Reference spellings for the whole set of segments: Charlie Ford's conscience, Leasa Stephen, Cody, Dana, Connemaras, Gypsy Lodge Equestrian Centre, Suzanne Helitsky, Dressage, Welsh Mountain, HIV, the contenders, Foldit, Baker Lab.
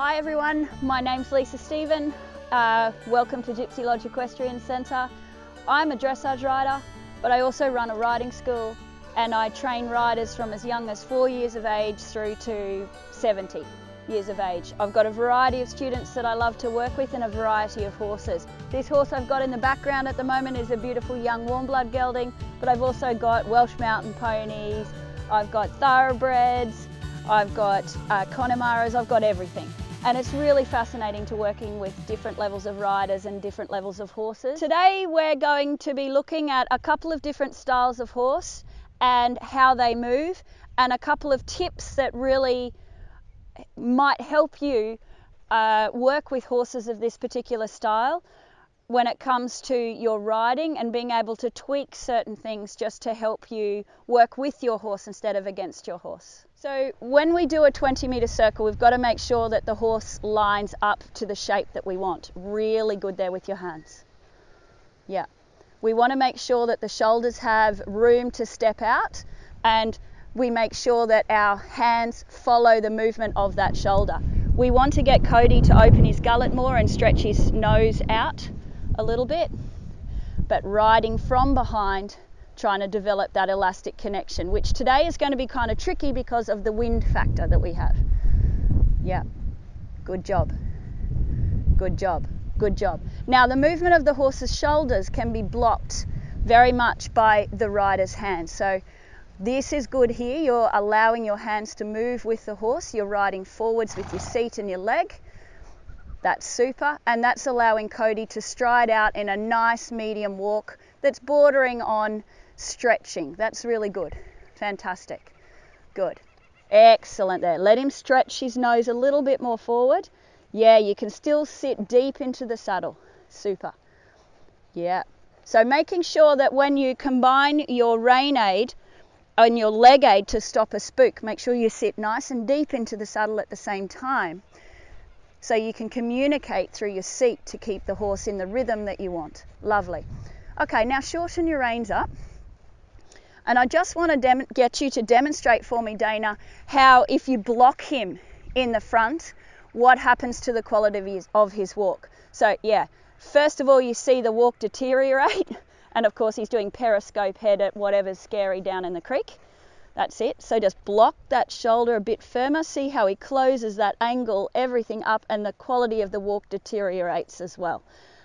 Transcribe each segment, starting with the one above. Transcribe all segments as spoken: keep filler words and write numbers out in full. Hi everyone, my name's Leasa Stephen. Uh, welcome to Gypsy Lodge Equestrian Centre. I'm a dressage rider, but I also run a riding school and I train riders from as young as four years of age through to seventy years of age. I've got a variety of students that I love to work with and a variety of horses. This horse I've got in the background at the moment is a beautiful young warm blood gelding, but I've also got Welsh Mountain ponies, I've got thoroughbreds, I've got uh, Connemaras, I've got everything. And it's really fascinating to working with different levels of riders and different levels of horses. Today we're going to be looking at a couple of different styles of horse and how they move, and a couple of tips that really might help you uh, work with horses of this particular style when it comes to your riding and being able to tweak certain things just to help you work with your horse instead of against your horse. So when we do a twenty metre circle, we've got to make sure that the horse lines up to the shape that we want. Really good there with your hands. Yeah. We want to make sure that the shoulders have room to step out, and we make sure that our hands follow the movement of that shoulder. We want to get Cody to open his gullet more and stretch his nose out a little bit, but riding from behind, trying to develop that elastic connection, which today is going to be kind of tricky because of the wind factor that we have. Yeah, good job, good job, good job. Now the movement of the horse's shoulders can be blocked very much by the rider's hands. So this is good here, you're allowing your hands to move with the horse, you're riding forwards with your seat and your leg. That's super, and that's allowing Cody to stride out in a nice medium walk that's bordering on stretching. That's really good. Fantastic. Good. Excellent there. Let him stretch his nose a little bit more forward. Yeah, you can still sit deep into the saddle. Super. Yeah. So making sure that when you combine your rein aid and your leg aid to stop a spook, make sure you sit nice and deep into the saddle at the same time, so you can communicate through your seat to keep the horse in the rhythm that you want. Lovely. Okay, now shorten your reins up. And I just want to get you to demonstrate for me, Dana, how if you block him in the front, what happens to the quality of his, of his walk. So yeah, first of all, you see the walk deteriorate. And of course, he's doing periscope head at whatever's scary down in the creek. That's it. So just block that shoulder a bit firmer. See how he closes that angle, everything up, and the quality of the walk deteriorates as well.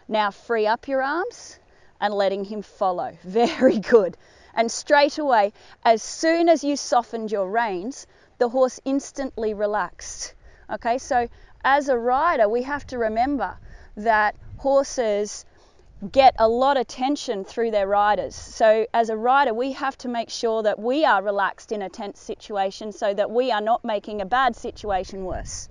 Now free up your arms and letting him follow. Very good. And straight away, as soon as you softened your reins, the horse instantly relaxed. Okay, so as a rider, we have to remember that horses get a lot of tension through their riders. So as a rider, we have to make sure that we are relaxed in a tense situation so that we are not making a bad situation worse.